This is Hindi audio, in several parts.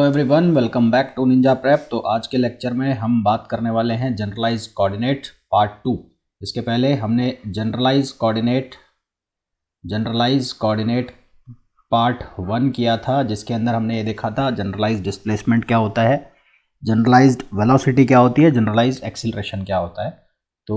तो everyone welcome back to Ninja prep. तो आज के लेक्चर में हम बात करने वाले हैं जनरलाइज कोऑर्डिनेट पार्ट टू। इसके पहले हमने जनरलाइज कोऑर्डिनेट पार्ट वन किया था, जिसके अंदर हमने ये देखा था जनरलाइज डिस्प्लेसमेंट क्या होता है, जनरलाइज वेलोसिटी क्या होती है, जनरलाइज एक्सीलरेशन क्या होता है। तो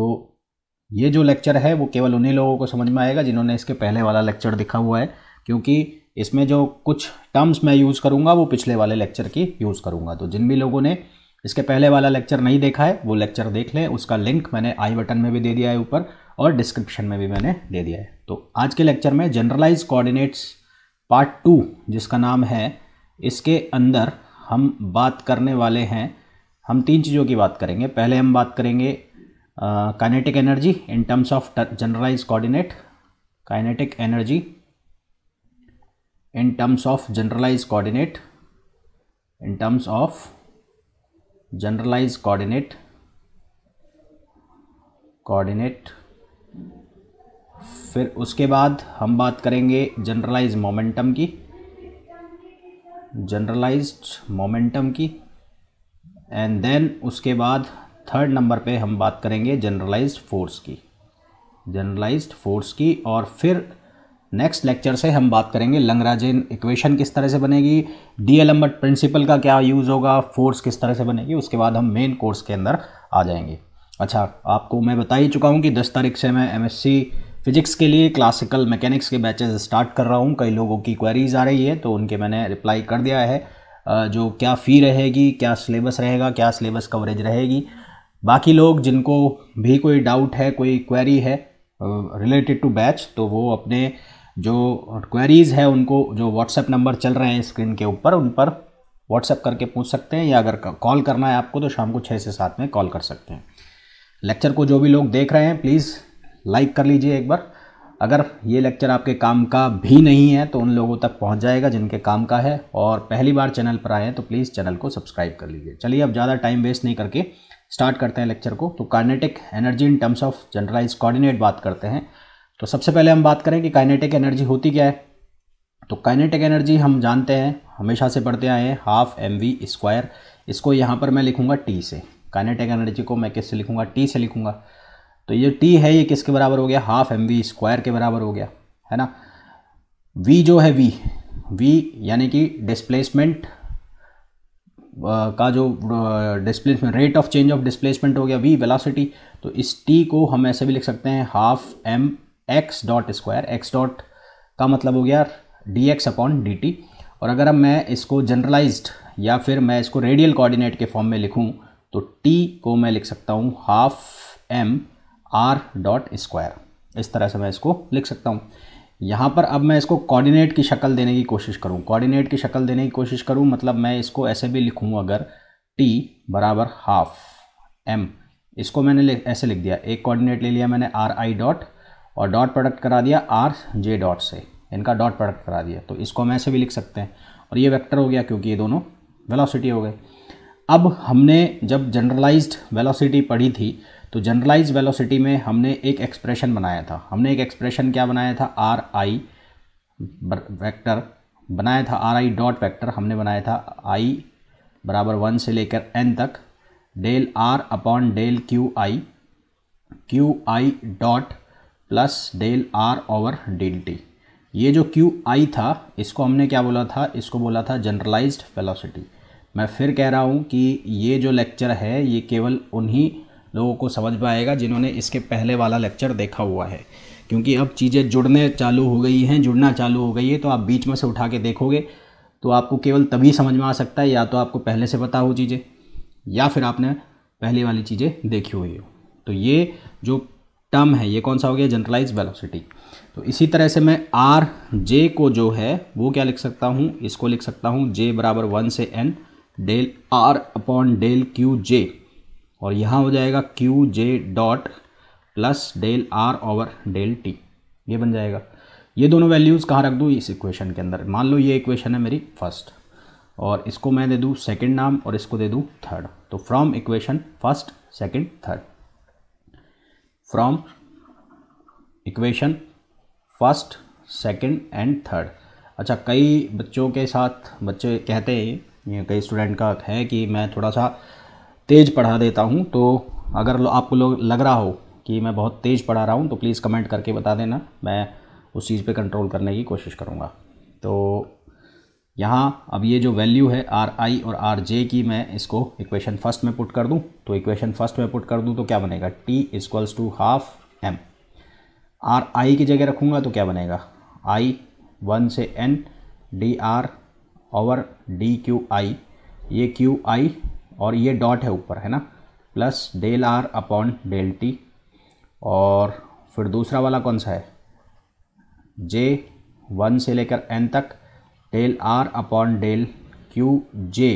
ये जो लेक्चर है वो केवल उन्हीं लोगों को समझ में आएगा जिन्होंने इसके पहले वाला लेक्चर देखा हुआ है, क्योंकि इसमें जो कुछ टर्म्स मैं यूज़ करूँगा वो पिछले वाले लेक्चर की यूज़ करूँगा। तो जिन भी लोगों ने इसके पहले वाला लेक्चर नहीं देखा है वो लेक्चर देख लें। उसका लिंक मैंने आई बटन में भी दे दिया है ऊपर, और डिस्क्रिप्शन में भी मैंने दे दिया है। तो आज के लेक्चर में जनरलाइज कोऑर्डिनेट्स पार्ट टू, जिसका नाम है, इसके अंदर हम बात करने वाले हैं, हम तीन चीज़ों की बात करेंगे। पहले हम बात करेंगे kinetic energy in terms of generalise coordinate, kinetic energy in terms of generalise coordinate, in terms of generalise coordinate फिर उसके बाद हम बात करेंगे जनरलाइज मोमेंटम की, जनरलाइज्ड मोमेंटम की, एंड देन उसके बाद थर्ड नंबर पे हम बात करेंगे जनरलाइज्ड फोर्स की, और फिर नेक्स्ट लेक्चर से हम बात करेंगे लैग्रांजियन इक्वेशन किस तरह से बनेगी, डीएलम्बर्ट प्रिंसिपल का क्या यूज़ होगा, फोर्स किस तरह से बनेगी। उसके बाद हम मेन कोर्स के अंदर आ जाएंगे। अच्छा, आपको मैं बता ही चुका हूँ कि 10 तारीख से मैं एमएससी फिजिक्स के लिए क्लासिकल मैकेनिक्स के बैचेस स्टार्ट कर रहा हूँ। कई लोगों की क्वेरीज आ रही है तो उनके मैंने रिप्लाई कर दिया है, जो क्या फ़ी रहेगी, क्या सिलेबस रहेगा, क्या सिलेबस कवरेज रहेगी। बाकी लोग जिनको भी कोई डाउट है, कोई क्वेरी है रिलेटेड टू बैच, तो वो अपने जो क्वेरीज़ है उनको, जो व्हाट्सएप नंबर चल रहे हैं स्क्रीन के ऊपर, उन पर व्हाट्सएप करके पूछ सकते हैं, या अगर कॉल करना है आपको तो शाम को 6 से 7 में कॉल कर सकते हैं। लेक्चर को जो भी लोग देख रहे हैं प्लीज़ लाइक कर लीजिए एक बार। अगर ये लेक्चर आपके काम का भी नहीं है तो उन लोगों तक पहुंच जाएगा जिनके काम का है, और पहली बार चैनल पर आए हैं तो प्लीज़ चैनल को सब्सक्राइब कर लीजिए। चलिए अब ज़्यादा टाइम वेस्ट नहीं करके स्टार्ट करते हैं लेक्चर को। तो kinetic energy in terms of generalise coordinate बात करते हैं। तो सबसे पहले हम बात करें कि काइनेटिक एनर्जी होती क्या है। तो काइनेटिक एनर्जी हम जानते हैं, हमेशा से पढ़ते आए हैं, ½mv²। इसको यहाँ पर मैं लिखूँगा टी से। काइनेटिक एनर्जी को मैं किससे लिखूँगा? टी से लिखूँगा। तो ये टी है, ये किसके बराबर हो गया? ½mv² के बराबर हो गया, है ना। v जो है, v यानी कि डिस्प्लेसमेंट का जो displacement, rate of change of displacement हो गया, v वेलोसिटी। तो इस t को हम ऐसे भी लिख सकते हैं ½mx²। x डॉट का मतलब हो गया dx/dt। और अगर मैं इसको जनरलाइज्ड या फिर मैं इसको रेडियल कोऑर्डिनेट के फॉर्म में लिखूं तो t को मैं लिख सकता हूं ½ mR²। इस तरह से मैं इसको लिख सकता हूँ। यहाँ पर अब मैं इसको कोऑर्डिनेट की शक्ल देने की कोशिश करूँ, मतलब मैं इसको ऐसे भी लिखूँ, अगर t बराबर ½ m, इसको मैंने ऐसे लिख दिया। एक कोऑर्डिनेट ले लिया मैंने RI, और डॉट प्रोडक्ट करा दिया RJ से, इनका डॉट प्रोडक्ट करा दिया। तो इसको हम ऐसे भी लिख सकते हैं, और ये वेक्टर हो गया क्योंकि ये दोनों वेलोसिटी हो गए। अब हमने जब जनरलाइज्ड वेलोसिटी पढ़ी थी तो जनरलाइज वेलोसिटी में हमने एक एक्सप्रेशन बनाया था। RI वेक्टर बनाया था, RI वेक्टर हमने बनाया था i = 1 से लेकर n तक, del R/del Qi, Qi.+ del R/del t। ये जो Qi था इसको हमने क्या बोला था? इसको बोला था जनरलाइज्ड वेलोसिटी। मैं फिर कह रहा हूँ कि ये जो लेक्चर है ये केवल उन्हीं लोगों को समझ में आएगा जिन्होंने इसके पहले वाला लेक्चर देखा हुआ है, क्योंकि अब चीज़ें जुड़ना चालू हो गई है। तो आप बीच में से उठा के देखोगे तो आपको केवल तभी समझ में आ सकता है, या तो आपको पहले से पता हो चीज़ें, या फिर आपने पहले वाली चीज़ें देखी हुई हो। तो ये जो टर्म है ये कौन सा हो गया? Generalize velocity. तो इसी तरह से मैं RJ को जो है वो क्या लिख सकता हूँ? इसको लिख सकता हूँ J = 1 से n, del R/del Qj, और यहाँ हो जाएगा Qj.+ del R/del t। ये बन जाएगा। ये दोनों वैल्यूज़ कहाँ रख दूँ इस इक्वेशन के अंदर? मान लो ये इक्वेशन है मेरी फर्स्ट, और इसको मैं दे दूँ सेकंड नाम, और इसको दे दूँ थर्ड। तो from equation first second third, and third. अच्छा, कई बच्चों के साथ बच्चे कहते हैं कई स्टूडेंट का है कि मैं थोड़ा सा तेज़ पढ़ा देता हूं, तो अगर आपको लग रहा हो कि मैं बहुत तेज़ पढ़ा रहा हूं तो प्लीज़ कमेंट करके बता देना, मैं उस चीज़ पे कंट्रोल करने की कोशिश करूंगा। तो यहाँ अब ये जो वैल्यू है आर आई और आर जे की, मैं इसको इक्वेशन फर्स्ट में पुट कर दूँ। तो इक्वेशन फर्स्ट में पुट कर दूँ तो क्या बनेगा, T equals to half M. R I की जगह रखूँगा तो क्या बनेगा, आई 1 से n D R over D Q I, ये क्यू आई और ये डॉट है ऊपर है ना, plus del R upon del T. और फिर दूसरा वाला कौन सा है, जे 1 से लेकर n तक del R upon del Q J,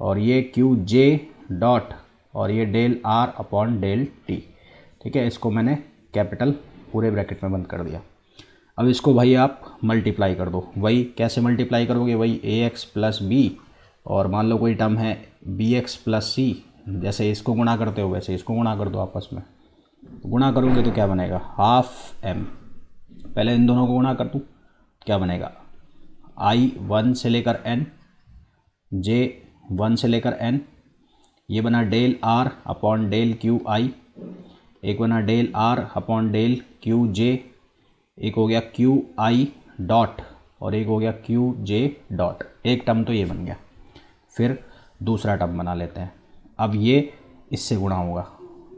और ये क्यू जे डॉट और ये del R upon del T. ठीक है, इसको मैंने कैपिटल पूरे ब्रैकेट में बंद कर दिया। अब इसको भाई आप मल्टीप्लाई कर दो, वही कैसे मल्टीप्लाई करोगे, वही ए एक्स प्लस बी, और मान लो कोई टर्म है बी एक्स प्लस सी, जैसे इसको गुणा करते हो वैसे इसको गुणा कर दो आपस में। गुणा करोगे तो क्या बनेगा, हाफ एम। पहले इन दोनों को गुणा कर दूँ, क्या बनेगा, आई 1 से लेकर n, जे 1 से लेकर n, ये बना del R upon del Q I, एक बना del R upon del Q J, एक हो गया क्यू आई डॉट और एक हो गया क्यू जे डॉट। एक टर्म तो ये बन गया, फिर दूसरा टर्म बना लेते हैं। अब ये इससे गुणा होगा,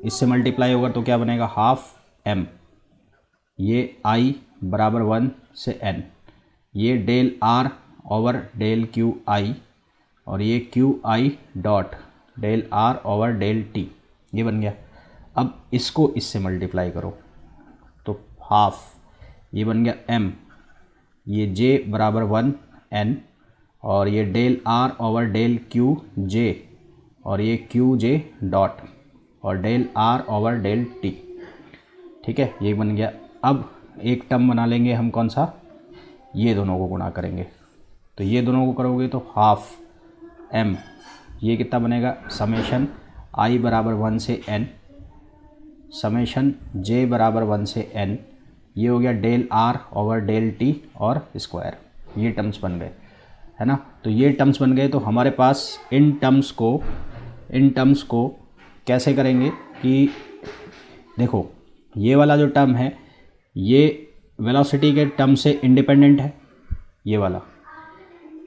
इससे मल्टीप्लाई होगा तो क्या बनेगा, हाफ एम। ये आई बराबर 1 से n, ये del R over del Q I और ये Q I dot del R over del T, ये बन गया। अब इसको इससे मल्टीप्लाई करो तो हाफ, ये बन गया m, ये j बराबर 1 n और ये del R over del Q j और ये क्यू j डॉट और del R over del t। ठीक है, ये बन गया। अब एक टर्म बना लेंगे हम, कौन सा, ये दोनों को गुणा करेंगे। तो ये दोनों को करोगे तो हाफ m, ये कितना बनेगा, समेशन i बराबर 1 से n, समेशन j बराबर 1 से n, ये हो गया del r over del t और स्क्वायर। ये टर्म्स बन गए है ना, तो ये टर्म्स बन गए। तो हमारे पास इन टर्म्स को कैसे करेंगे कि देखो, ये वाला जो टर्म है ये वेलोसिटी के टर्म से इंडिपेंडेंट है, ये वाला।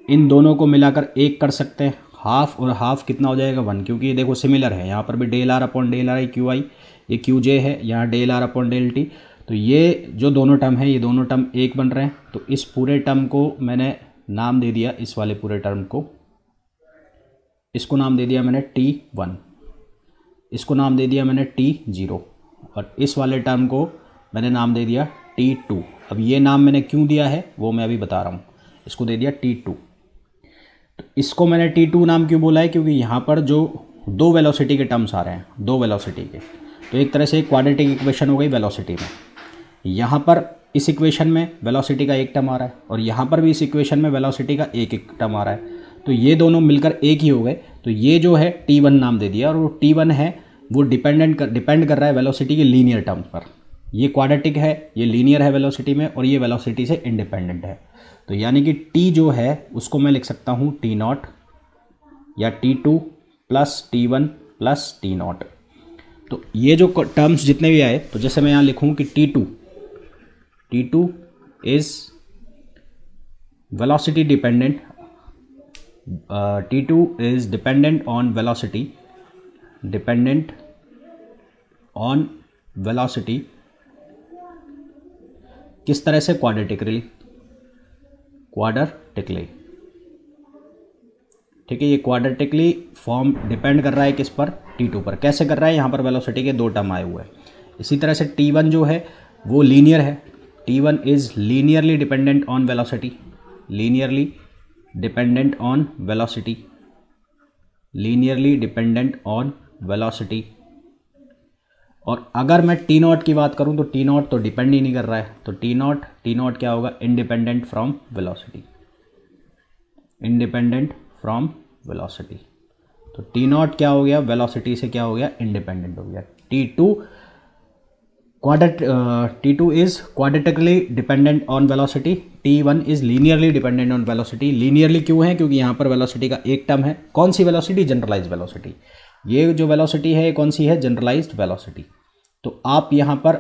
इन दोनों को मिलाकर एक कर सकते हैं, हाफ और हाफ कितना हो जाएगा 1, क्योंकि ये देखो सिमिलर है। यहाँ पर भी del R upon del R Q I, ये क्यू जे है, यहाँ del R upon del T. तो ये जो दोनों टर्म है, ये दोनों टर्म एक बन रहे हैं। तो इस पूरे टर्म को मैंने नाम दे दिया, इस वाले पूरे टर्म को, इसको नाम दे दिया मैंने T1, इसको नाम दे दिया मैंने T0 और इस वाले टर्म को मैंने नाम दे दिया T2। अब ये नाम मैंने क्यों दिया है वो मैं अभी बता रहा हूँ। इसको दे दिया T2, तो इसको मैंने T2 नाम क्यों बोला है, क्योंकि यहाँ पर जो दो वेलोसिटी के टर्म्स आ रहे हैं, दो वेलोसिटी के, तो एक तरह से एक क्वाड्रेटिक इक्वेशन हो गई वेलोसिटी में। यहाँ पर इस इक्वेशन में वेलोसिटी का एक टर्म आ रहा है और यहाँ पर भी इस इक्वेशन में वेलोसिटी का एक टर्म आ रहा है, तो ये दोनों मिलकर एक ही हो गए। तो ये जो है T1 नाम दे दिया, और वो T1 है वो डिपेंड कर रहा है वेलोसिटी के लीनियर टर्म पर। ये क्वाड्रेटिक है, ये लीनियर है वेलोसिटी में, और ये वेलोसिटी से इंडिपेंडेंट है। तो यानी कि T जो है उसको मैं लिख सकता हूँ T0 या T2 plus T1 plus T0। तो ये जो टर्म्स जितने भी आए, तो जैसे मैं यहाँ लिखूँ कि T2 is velocity dependent, T2 is dependent on velocity किस तरह से, क्वाड्रेटिकली। ठीक है, ये क्वाड्रेटिकली फॉर्म डिपेंड कर रहा है किस पर, T2 पर। कैसे कर रहा है, यहाँ पर वेलोसिटी के दो टर्म आए हुए हैं। इसी तरह से T1 जो है वो लीनियर है, T1 is linearly dependent on velocity. और अगर मैं T0 की बात करूँ तो T0 तो डिपेंड ही नहीं कर रहा है, तो T0 क्या होगा, इंडिपेंडेंट फ्रॉम वेलोसिटी। तो T0 क्या हो गया, वेलोसिटी से क्या हो गया, इंडिपेंडेंट हो गया। T2 T2 is quadratically dependent on velocity, T1 is linearly dependent on velocity। linearly क्यों है? क्योंकि यहाँ पर velocity का एक टर्म है। कौन सी velocity? generalized velocity। ये जो velocity है कौन सी है? generalized velocity। तो आप यहाँ पर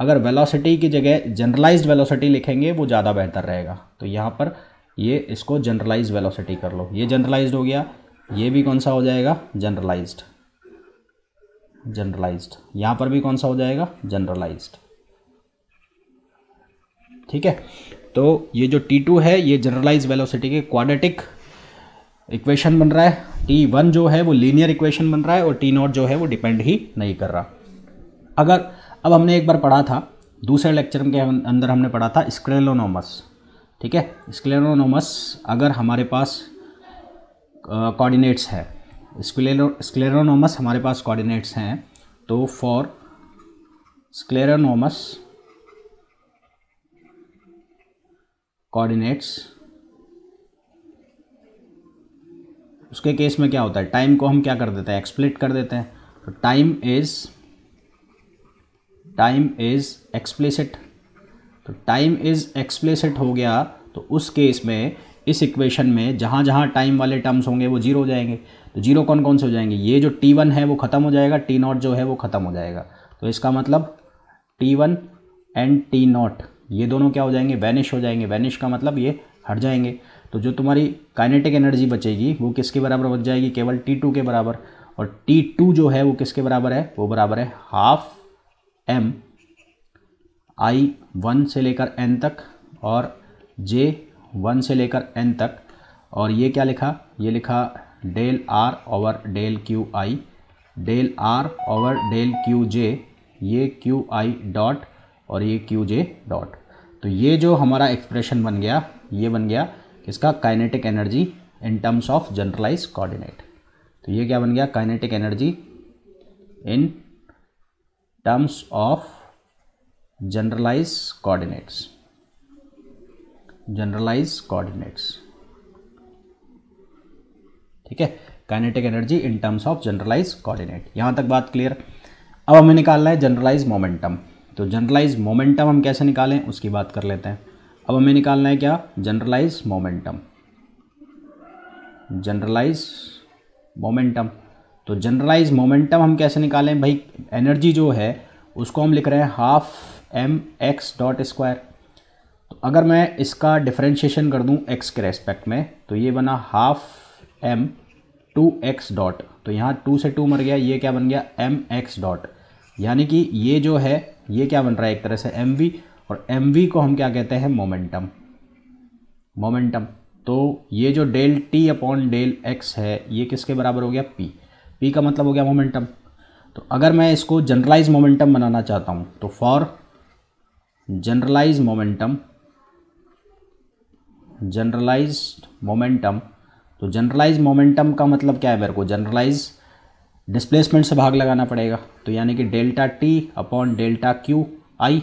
अगर velocity की जगह generalized velocity लिखेंगे वो ज़्यादा बेहतर रहेगा। तो यहाँ पर ये इसको generalized velocity कर लो, ये generalized हो गया, ये भी कौन सा हो जाएगा? generalized। यहाँ पर भी कौन सा हो जाएगा? जनरलाइज्ड। ठीक है, तो ये जो T2 है ये जनरलाइज वेलोसिटी के क्वाड्रेटिक इक्वेशन बन रहा है, T1 जो है वो लीनियर इक्वेशन बन रहा है और T0 जो है वो डिपेंड ही नहीं कर रहा। अगर अब हमने एक बार पढ़ा था, दूसरे लेक्चर के अंदर हमने पढ़ा था स्क्लेरोनोमस। ठीक है, स्क्लेरोनोमस अगर हमारे पास कोऑर्डिनेट्स है, स्क्लेरोनोमस हमारे पास कोऑर्डिनेट्स हैं, तो फॉर स्क्लेरोनोमस कोऑर्डिनेट्स उसके केस में क्या होता है? टाइम को हम क्या कर देते हैं? एक्सप्लिट कर देते हैं। तो टाइम इज एक्सप्लिसिट। तो टाइम इज एक्सप्लिसिट हो गया तो उस केस में इस इक्वेशन में जहाँ जहाँ टाइम वाले टर्म्स होंगे वो जीरो हो जाएंगे। तो जीरो कौन कौन से हो जाएंगे? ये जो T1 है वो ख़त्म हो जाएगा, T0 जो है वो ख़त्म हो जाएगा। तो इसका मतलब T1 एंड T0 ये दोनों क्या हो जाएंगे? वैनिश हो जाएंगे। वैनिश का मतलब ये हट जाएंगे। तो जो तुम्हारी काइनेटिक एनर्जी बचेगी वो किसके बराबर बच जाएगी? केवल T2 के बराबर। और T2 जो है वो किसके बराबर है? वो बराबर है हाफ एम आई 1 से लेकर n तक और जे 1 से लेकर n तक। और ये क्या लिखा? ये लिखा del R over del Q I, del R over del Q J, ये क्यू आई डॉट और ये क्यू जे डॉट। तो ये जो हमारा एक्सप्रेशन बन गया ये बन गया किसका? Kinetic energy in terms of generalise coordinate. तो ये क्या बन गया? Kinetic energy in terms of generalise coordinates. ठीक है, kinetic energy in terms of generalise coordinate. यहाँ तक बात क्लियर। अब हमें निकालना है जनरलाइज मोमेंटम। तो जनरलाइज मोमेंटम हम कैसे निकालें उसकी बात कर लेते हैं। अब हमें निकालना है क्या? Generalise momentum. तो जनरलाइज मोमेंटम हम कैसे निकालें भाई? एनर्जी जो है उसको हम लिख रहे हैं half M X dot square. तो अगर मैं इसका डिफ्रेंशिएशन कर दूं एक्स के रेस्पेक्ट में तो ये बना हाफ एम 2x डॉट। तो यहाँ 2 से 2 मर गया, ये क्या बन गया? mx dot. यानी कि ये जो है ये क्या बन रहा है? एक तरह से mv, और mv को हम क्या कहते हैं? मोमेंटम। तो ये जो del t upon del x है ये किसके बराबर हो गया? p। p का मतलब हो गया मोमेंटम। तो अगर मैं इसको जनरलाइज मोमेंटम बनाना चाहता हूँ तो फॉर जनरलाइज मोमेंटम। तो जनरलाइज मोमेंटम का मतलब क्या है? मेरे को जनरलाइज डिस्प्लेसमेंट से भाग लगाना पड़ेगा। तो यानी कि delta T upon delta Q I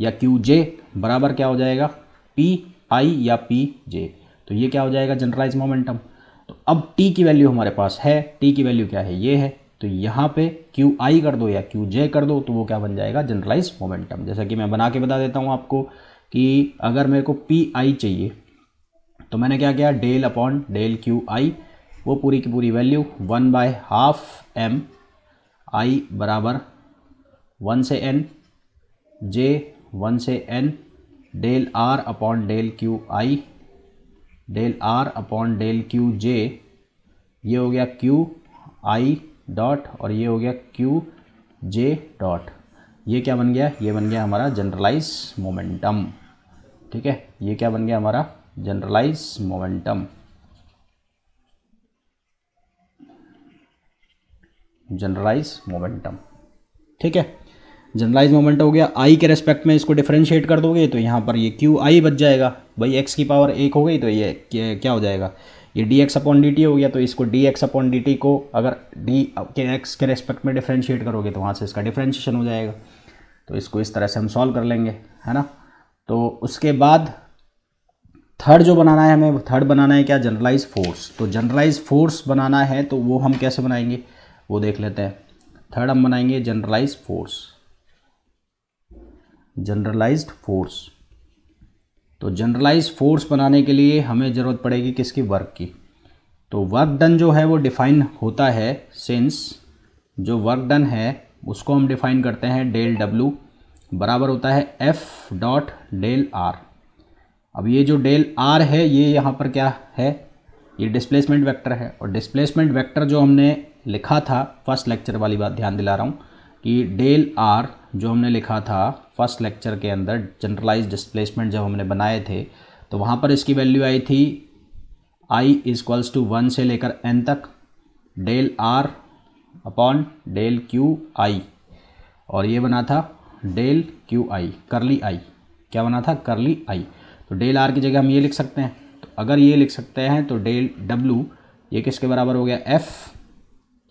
या क्यू जे बराबर क्या हो जाएगा? पी आई या पी जे। तो ये क्या हो जाएगा? Generalise momentum. तो अब टी की वैल्यू हमारे पास है, टी की वैल्यू क्या है? ये है। तो यहाँ पे क्यू आई कर दो या क्यू जे कर दो तो वो क्या बन जाएगा? Generalise momentum. जैसा कि मैं बना के बता देता हूँ आपको कि अगर मेरे को पी आई चाहिए तो मैंने क्या किया? Del upon del Q I, वो पूरी की पूरी value 1 by half M I बराबर 1 से n, जे 1 से n, del R upon del Q I, del R upon del Q J, ये हो गया क्यू आई डॉट और ये हो गया क्यू जे डॉट। ये क्या बन गया? ये बन गया हमारा जनरलाइज मोमेंटम। ठीक है, ये क्या बन गया हमारा? Generalize momentum. ठीक है, जनरलाइज मोमेंटम हो गया। आई के रेस्पेक्ट में इसको डिफरेंशिएट कर दोगे तो यहाँ पर ये क्यू आई बच जाएगा भाई, एक्स की पावर 1 हो गई। तो ये क्या हो जाएगा? ये D X upon D T हो गया। तो इसको D X upon D T को अगर डी के एक्स के रेस्पेक्ट में डिफरेंशिएट करोगे तो वहाँ से इसका डिफरेंशिएशन हो जाएगा। तो इसको इस तरह से हम सॉल्व कर लेंगे, है ना। तो उसके बाद थर्ड जो बनाना है हमें, थर्ड बनाना है क्या? Generalise force. तो जनरलाइज फोर्स बनाना है तो वो हम कैसे बनाएंगे वो देख लेते हैं। थर्ड हम बनाएंगे जनरलाइज फोर्स। Generalised force. तो जनरलाइज्ड फोर्स बनाने के लिए हमें ज़रूरत पड़ेगी किसकी, वर्क की। तो वर्क डन जो है वो डिफाइन होता है, सिंस जो वर्क डन है उसको हम डिफाइन करते हैं डेल W बराबर होता है F डॉट डेल R। अब ये जो डेल R है ये यहाँ पर क्या है, ये डिस्प्लेसमेंट वेक्टर है। और डिस्प्लेसमेंट वेक्टर जो हमने लिखा था फर्स्ट लेक्चर वाली बात ध्यान दिला रहा हूँ कि डेल R जो हमने लिखा था फर्स्ट लेक्चर के अंदर जनरलाइज डिस्प्लेसमेंट जब हमने बनाए थे तो वहाँ पर इसकी वैल्यू आई थी I इजक्वल्स टू 1 से लेकर N तक del R upon del Q I, और ये बना था डेल क्यू आई करली आई। क्या बना था, करली आई। तो डेल आर की जगह हम ये लिख सकते हैं, तो अगर ये लिख सकते हैं तो डेल डब्लू ये किसके बराबर हो गया, एफ।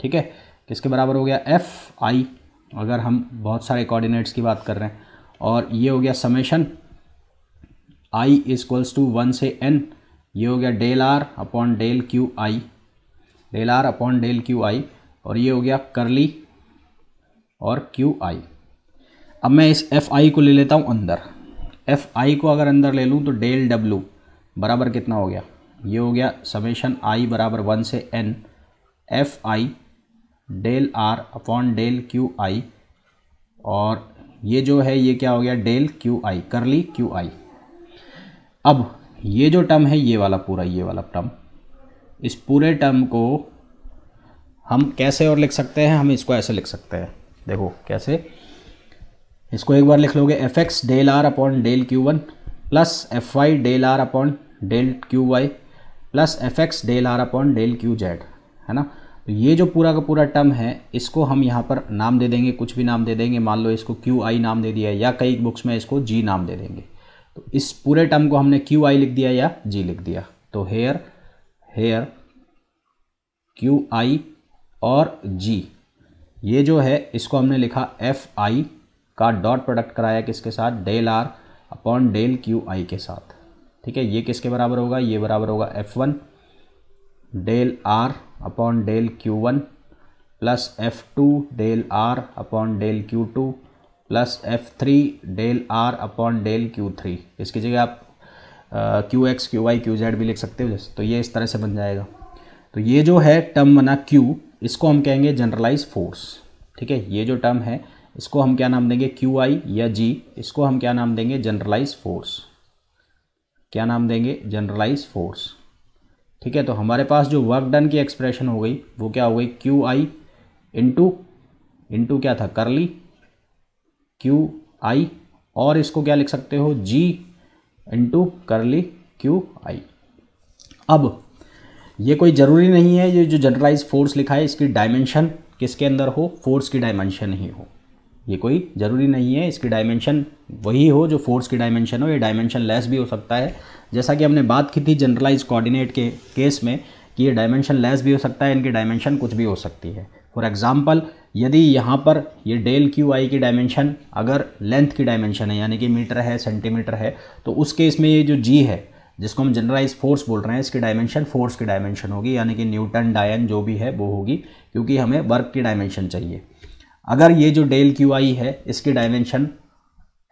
ठीक है, किसके बराबर हो गया, एफ आई, अगर हम बहुत सारे कोऑर्डिनेट्स की बात कर रहे हैं। और ये हो गया समेशन आई इजक्वल्स टू 1 से एन, ये हो गया del R upon del Q I, del R upon del Q I, और ये हो गया करली और क्यू आई। अब मैं इस एफ आई को ले लेता हूँ अंदर, एफ आई को अगर अंदर ले लूँ तो डेल डब्लू बराबर कितना हो गया, ये हो गया समेशन आई बराबर 1 से N F I del R upon del Q I, और ये जो है ये क्या हो गया, डेल क्यू आई करली क्यू आई। अब ये जो टर्म है ये वाला पूरा, ये वाला टर्म, इस पूरे टर्म को हम कैसे और लिख सकते हैं, हम इसको ऐसे लिख सकते हैं। देखो कैसे, इसको एक बार लिख लोगे F X del R upon del Q one plus F Y del R upon del Q Y plus F X del R upon del Q Z, है ना। तो ये जो पूरा का पूरा टर्म है इसको हम यहाँ पर नाम दे देंगे, कुछ भी नाम दे देंगे, मान लो इसको क्यू आई नाम दे दिया, या कई बुक्स में इसको जी नाम दे देंगे। तो इस पूरे टर्म को हमने क्यू आई लिख दिया या जी लिख दिया। तो हेयर हेयर क्यू आई और जी, ये जो है इसको हमने लिखा एफ आई का डॉट प्रोडक्ट कराया किसके साथ, del R upon del Q I के साथ। ठीक है, ये किसके बराबर होगा, ये बराबर होगा F one del R upon del Q one plus F two del R upon del Q two plus F three del R upon del Q three. इसकी जगह आप Q X Q Y Q Z भी लिख सकते हो, तो ये इस तरह से बन जाएगा। तो ये जो है टर्म बना क्यू, इसको हम कहेंगे जनरलाइज फोर्स। ठीक है, ये जो टर्म है इसको हम क्या नाम देंगे, क्यू आई या जी, इसको हम क्या नाम देंगे, जनरलाइज फोर्स। क्या नाम देंगे, जनरलाइज फोर्स। ठीक है, तो हमारे पास जो वर्क डन की एक्सप्रेशन हो गई वो क्या हो गई, क्यू आई इंटू क्या था, करली क्यू आई, और इसको क्या लिख सकते हो, जी इंटू करली क्यू आई। अब ये कोई ज़रूरी नहीं है ये जो जनरलाइज फोर्स लिखा है इसकी डायमेंशन किसके अंदर हो, फोर्स की डायमेंशन ही हो। ये कोई ज़रूरी नहीं है इसकी डायमेंशन वही हो जो फोर्स की डायमेंशन हो, ये डायमेंशन लेस भी हो सकता है। जैसा कि हमने बात की थी जनरलाइज कोऑर्डिनेट के केस में कि ये डायमेंशन लेस भी हो सकता है, इनकी डायमेंशन कुछ भी हो सकती है। फॉर एग्जांपल यदि यहाँ पर ये डेल क्यू आई की डायमेंशन अगर लेंथ की डायमेंशन है, यानी कि मीटर है सेंटीमीटर है, तो उस केस में ये जो जी है जिसको हम जनरलाइज फोर्स बोल रहे हैं इसकी डायमेंशन फोर्स की डायमेंशन होगी, यानी कि न्यूटन डायन जो भी है वो होगी, क्योंकि हमें वर्क की डायमेंशन चाहिए। अगर ये जो डेल क्यू आई है इसकी डायमेंशन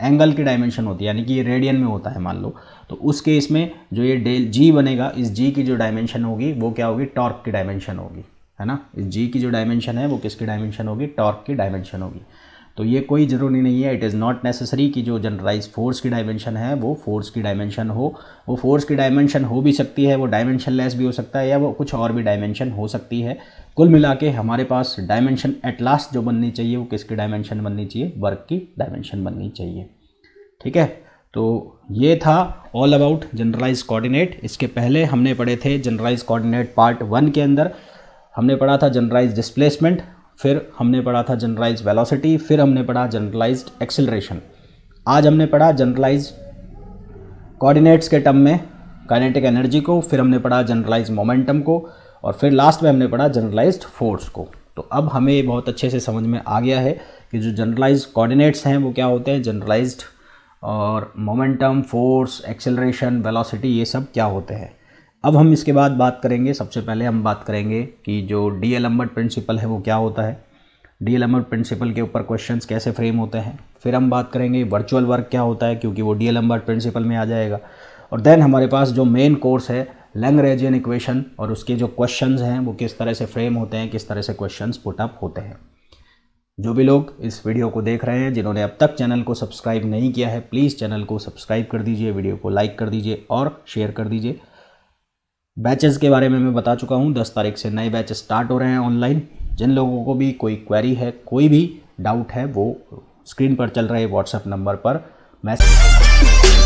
एंगल की डायमेंशन होती है, यानी कि ये रेडियन में होता है मान लो, तो उस केस में जो ये डेल जी बनेगा इस जी की जो डायमेंशन होगी वो क्या होगी, टॉर्क की डायमेंशन होगी, है ना। इस जी की जो डायमेंशन है वो किसकी डायमेंशन होगी, टॉर्क की डायमेंशन होगी। तो ये कोई ज़रूरी नहीं है, इट इज़ नॉट नेसेसरी कि जो जनरलाइज फोर्स की डायमेंशन है वो फोर्स की डायमेंशन हो। वो फोर्स की डायमेंशन हो भी सकती है, वो डायमेंशन लेस भी हो सकता है, या वो कुछ और भी डायमेंशन हो सकती है। कुल मिला के हमारे पास डायमेंशन एट लास्ट जो बननी चाहिए वो किसकी डायमेंशन बननी चाहिए, वर्क की डायमेंशन बननी चाहिए। ठीक है, तो ये था ऑल अबाउट जनरलाइज कोऑर्डिनेट। इसके पहले हमने पढ़े थे जनरलाइज कोऑर्डिनेट पार्ट 1 के अंदर, हमने पढ़ा था जनरलाइज डिस्प्लेसमेंट, फिर हमने पढ़ा था जनरलाइज वेलोसिटी, फिर हमने पढ़ा जनरलाइज एक्सेलरेशन। आज हमने पढ़ा जनरलाइज कोऑर्डिनेट्स के टर्म में काइनेटिक एनर्जी को, फिर हमने पढ़ा जनरलाइज मोमेंटम को, और फिर लास्ट में हमने पढ़ा जनरलाइज्ड फोर्स को। तो अब हमें ये बहुत अच्छे से समझ में आ गया है कि जो जनरलाइज कोऑर्डिनेट्स हैं वो क्या होते हैं, जनरलाइज्ड, और मोमेंटम फोर्स एक्सेलरेशन वेलोसिटी ये सब क्या होते हैं। अब हम इसके बाद बात करेंगे, सबसे पहले हम बात करेंगे कि जो डीएलम्बर्ट प्रिंसिपल है वो क्या होता है, डीएलएम्बर्ट प्रिंसिपल के ऊपर क्वेश्चंस कैसे फ्रेम होते हैं। फिर हम बात करेंगे वर्चुअल वर्क क्या होता है, क्योंकि वो डीएलएम्बर्ट प्रिंसिपल में आ जाएगा। और देन हमारे पास जो मेन कोर्स है लैग्रेंजियन इक्वेशन और उसके जो क्वेश्चंस हैं वो किस तरह से फ्रेम होते हैं, किस तरह से क्वेश्चंस पुट अप होते हैं। जो भी लोग इस वीडियो को देख रहे हैं, जिन्होंने अब तक चैनल को सब्सक्राइब नहीं किया है, प्लीज़ चैनल को सब्सक्राइब कर दीजिए, वीडियो को लाइक कर दीजिए और शेयर कर दीजिए। बैचेस के बारे में मैं बता चुका हूँ, 10 तारीख से नए बैच स्टार्ट हो रहे हैं ऑनलाइन। जिन लोगों को भी कोई क्वेरी है, कोई भी डाउट है, वो स्क्रीन पर चल रहे व्हाट्सएप नंबर पर मैसेज